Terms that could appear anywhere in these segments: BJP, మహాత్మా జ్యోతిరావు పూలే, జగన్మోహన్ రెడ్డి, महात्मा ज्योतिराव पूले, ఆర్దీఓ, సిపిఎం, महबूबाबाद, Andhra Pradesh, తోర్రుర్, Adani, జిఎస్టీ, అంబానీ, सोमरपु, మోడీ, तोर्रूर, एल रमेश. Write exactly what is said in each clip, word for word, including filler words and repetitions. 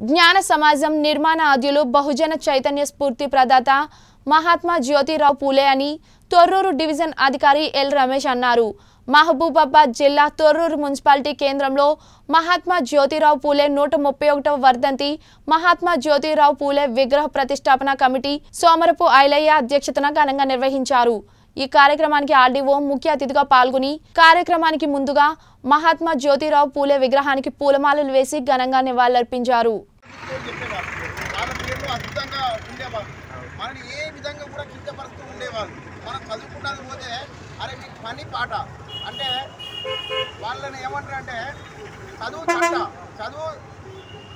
ज्ञान समाजम निर्माणाद्युलु बहुजन चैतन्य स्फूर्ति प्रदाता महात्मा ज्योतिराव पूले अनि तोर्रूर डिविजन अधिकारी एल रमेश अन्नारू। महबूबाबाद जिल्ला तोर्रूर मुन्सिपालिटी केंद्रंलो महात्मा ज्योतिराव पूले एक सौ इकतीसवा वर्धंती महात्मा ज्योतिराव पूले विग्रह प्रतिष्ठापना कमिटी सोमरपु आयलय्य अध्यक्षतन घनंगा निर्वहिंचारू। ఈ కార్యక్రమానికి ఆర్డీఓ ముఖ్య అతిథిగా పాల్గొని కార్యక్రమానికి ముందుగా మహాత్మా జ్యోతిరావు పూలే విగ్రహానికి పూలమాలలు వేసి ఘనంగా నివాళులర్పించారు।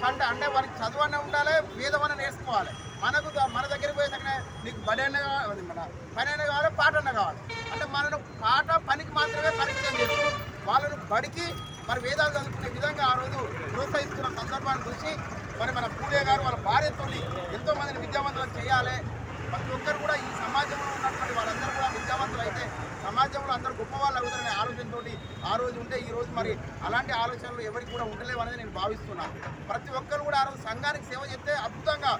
అంటే అంటే వారికి చదువు అనే ఉండాలి, వేదవన నేర్చుకోవాలి। మనకు మన దగ్గరికి పోయేసరికి నీకు బడి అన్న కావాలి, మన పని అయినా కావాలి, పాట అన్న కావాలి। అంటే మనను పాట పనికి మాత్రమే పరిమితం చేస్తూ వాళ్ళను బడికి మరి వేదాలు చదువుకునే విధంగా ఆ రోజు ప్రోత్సహిస్తున్న సందర్భాన్ని చూసి మరి మన పూలే గారు వాళ్ళ భార్యతో ఎంతో మందిని విద్యావంతులను చేయాలి। ప్రతి ఒక్కరు కూడా ఈ సమాజంలో ఉన్నటువంటి వాళ్ళందరూ కూడా విద్యావంతులు అయితే సమాజంలో అందరూ గొప్పవాళ్ళు అవుతారనే ఆలోచనతో ఆ రోజు ఉంటే ఈ రోజు మరి అలాంటి ఆలోచనలు ఎవరికి కూడా ఉండలేవు అనేది నేను భావిస్తున్నాను। ప్రతి ఒక్కరు కూడా ఆ రోజు సంఘానికి సేవ చేస్తే అద్భుతంగా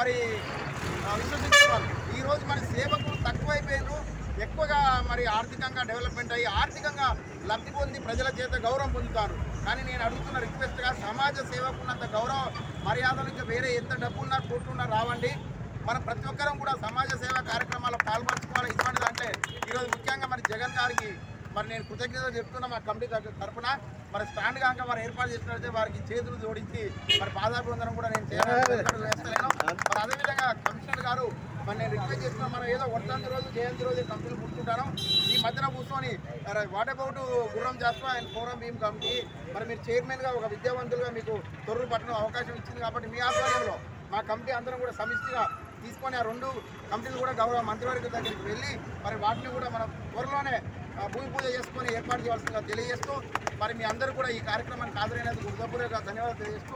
మరి విశ్వసించేవాళ్ళు। ఈరోజు మరి సేవకులు తక్కువైపోయారు, ఎక్కువగా మరి ఆర్థికంగా డెవలప్మెంట్ అయ్యి ఆర్థికంగా లబ్ధి పొంది ప్రజల చేత గౌరవం పొందుతారు। కానీ నేను అడుగుతున్న రిక్వెస్ట్గా సమాజ సేవకున్నంత గౌరవ మర్యాదలు ఇంకా వేరే ఎంత డబ్బున్నా కోట్లున్నా రావండి। మనం ప్రతి ఒక్కరం కూడా సమాజ సేవ కార్యక్రమాల్లో పాల్పంచుకోవాలి। ఇటువంటిది అంటే ఈరోజు ముఖ్యంగా మరి జగన్ గారికి మరి నేను కృతజ్ఞతలు చెప్తున్నా మా కమిటీ తరఫున। మరి స్టాండ్ కాక వారు ఏర్పాటు చేసినట్లయితే వారికి చేతులు జోడించి మరి పాదాభివందనం కూడా నేను చేస్తాను। మరి అదేవిధంగా కమిషనర్ గారు మరి నేను రిక్వెస్ట్ చేస్తున్నా, మనం ఏదో వడ్డంది రోజు జయంతి రోజు కంపెనీలు కూర్చుంటాను, ఈ మధ్యన కూర్చొని what about Gurram Jashuva and forum Bheem committee మరి మీరు చైర్మన్గా ఒక విద్యావంతులుగా మీకు తొర్రూరు పట్టణం అవకాశం ఇచ్చింది కాబట్టి మీ ఆధ్వర్యంలో మా కమిటీ అందరం కూడా సమిష్టిగా తీసుకొని ఆ రెండు కమిటీలు కూడా గౌరవ మంత్రివర్గ దగ్గరికి వెళ్ళి మరి వాటిని కూడా మనం త్వరలోనే భూమి పూజ చేసుకొని ఏర్పాటు చేయాల్సిందిగా తెలియజేస్తూ మరి మీ అందరూ కూడా ఈ కార్యక్రమానికి హాజరైనందుకు హృదయపూర్వక ధన్యవాదాలు తెలియజేస్తూ